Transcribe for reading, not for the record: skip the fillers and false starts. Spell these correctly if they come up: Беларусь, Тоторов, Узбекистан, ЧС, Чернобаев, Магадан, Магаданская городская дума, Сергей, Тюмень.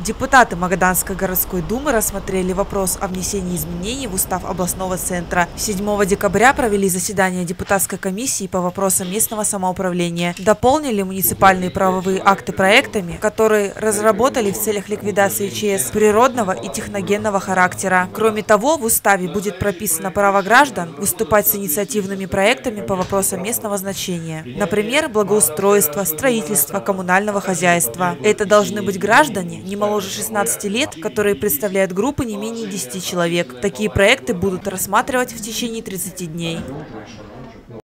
Депутаты Магаданской городской думы рассмотрели вопрос о внесении изменений в устав областного центра. 7 декабря провели заседание депутатской комиссии по вопросам местного самоуправления. Дополнили муниципальные правовые акты проектами, которые разработали в целях ликвидации ЧС природного и техногенного характера. Кроме того, в уставе будет прописано право граждан выступать с инициативными проектами по вопросам местного значения. Например, благоустройство, строительство, коммунального хозяйства. Это должны быть граждане, не моложе 16 лет, которые представляют группы не менее 10 человек. Такие проекты будут рассматривать в течение 30 дней.